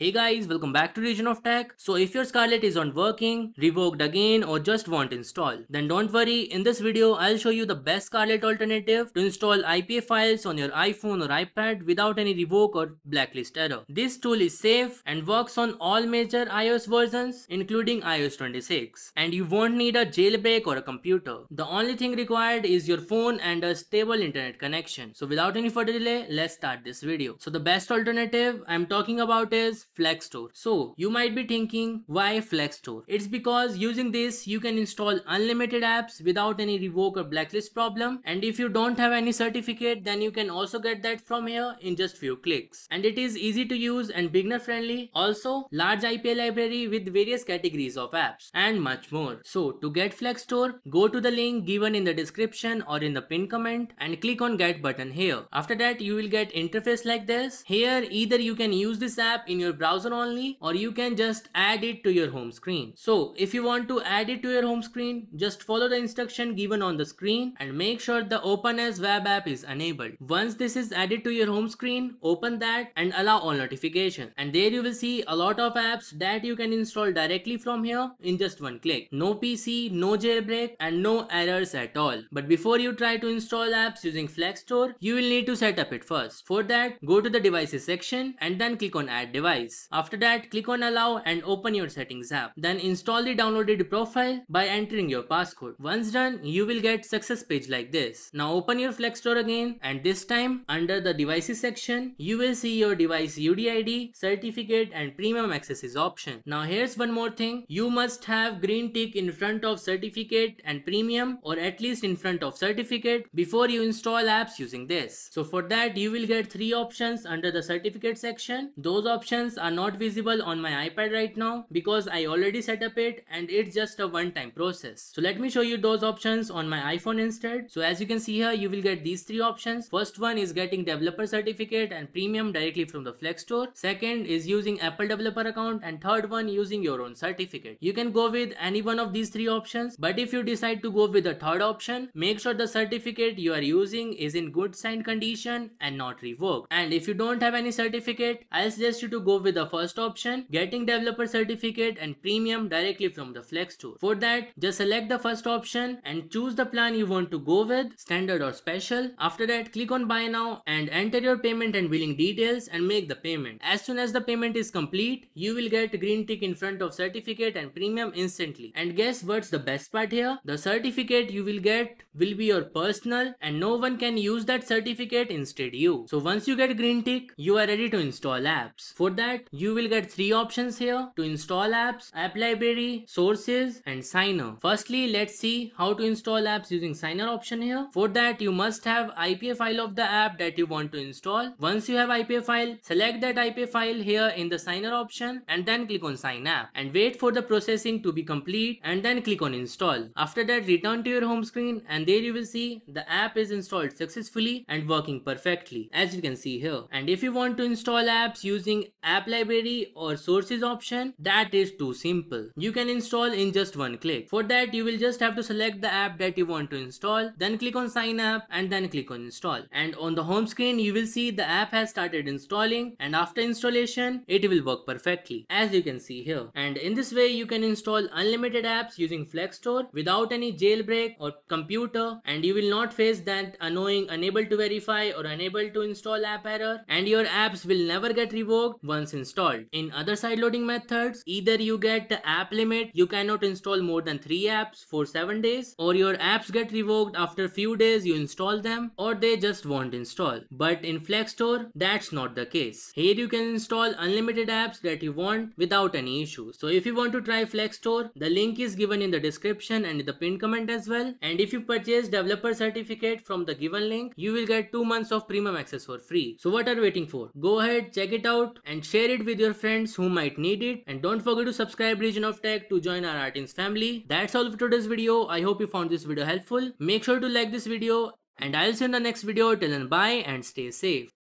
Hey guys, welcome back to Region of Tech. So if your Scarlet is not working, revoked again or just won't install, then don't worry, in this video I'll show you the best Scarlet alternative to install IPA files on your iPhone or iPad without any revoke or blacklist error. This tool is safe and works on all major iOS versions including iOS 26 and you won't need a jailbreak or a computer. The only thing required is your phone and a stable internet connection. So without any further delay, let's start this video. So the best alternative I'm talking about is FlekStore. So you might be thinking, why FlekStore? It's because using this you can install unlimited apps without any revoke or blacklist problem, and if you don't have any certificate then you can also get that from here in just few clicks. And it is easy to use and beginner friendly, also large IPA library with various categories of apps and much more. So to get FlekStore, go to the link given in the description or in the pinned comment and click on get button here. After that you will get interface like this. Here either you can use this app in your browser only, or you can just add it to your home screen. So if you want to add it to your home screen, just follow the instruction given on the screen and make sure the open as web app is enabled. Once this is added to your home screen, open that and allow all notification, and there you will see a lot of apps that you can install directly from here in just one click. No PC, no jailbreak and no errors at all. But before you try to install apps using FlekStore, you will need to set up it first. For that, go to the devices section and then click on add device. After that, click on allow and open your settings app. Then install the downloaded profile by entering your passcode. Once done, you will get success page like this. Now open your FlekStore again, and this time under the devices section, you will see your device UDID, certificate and premium accesses option. Now here's one more thing. You must have green tick in front of certificate and premium, or at least in front of certificate, before you install apps using this. So for that, you will get three options under the certificate section. Those options are not visible on my iPad right now because I already set up it and it's just a one-time process. So let me show you those options on my iPhone instead. So as you can see here, you will get these three options. First one is getting developer certificate and premium directly from the FlekStore. Second is using Apple developer account, and third one using your own certificate. You can go with any one of these three options, but if you decide to go with the third option, make sure the certificate you are using is in good signed condition and not revoked. And if you don't have any certificate, I'll suggest you to go with the first option, getting developer certificate and premium directly from the FlekStore. For that, just select the first option and choose the plan you want to go with, standard or special. After that, click on buy now and enter your payment and billing details and make the payment. As soon as the payment is complete, you will get green tick in front of certificate and premium instantly. And guess what's the best part here? The certificate you will get will be your personal, and no one can use that certificate instead you. So once you get green tick, you are ready to install apps. For that, you will get three options here to install apps: app library, sources and signer. Firstly, let's see how to install apps using signer option here. For that, you must have IPA file of the app that you want to install. Once you have IPA file, select that IPA file here in the signer option and then click on sign app and wait for the processing to be complete and then click on install. After that, return to your home screen and there you will see the app is installed successfully and working perfectly, as you can see here. And if you want to install apps using app library or sources option, that is too simple. You can install in just one click. For that, you will just have to select the app that you want to install, then click on sign app and then click on install. And on the home screen, you will see the app has started installing, and after installation it will work perfectly, as you can see here. And in this way you can install unlimited apps using FlekStore without any jailbreak or computer, and you will not face that annoying unable to verify or unable to install app error, and your apps will never get revoked once installed. In other side loading methods, either you get the app limit, you cannot install more than 3 apps for 7 days, or your apps get revoked after few days you install them, or they just won't install. But in FlekStore, that's not the case. Here you can install unlimited apps that you want without any issue. So if you want to try FlekStore, the link is given in the description and in the pinned comment as well. And if you purchase developer certificate from the given link, you will get 2 months of premium access for free. So what are you waiting for? Go ahead, check it out and share it with your friends who might need it, and don't forget to subscribe Region of Tech to join our iTunes family. That's all for today's video. I hope you found this video helpful. Make sure to like this video, and I'll see you in the next video. Till then, bye and stay safe.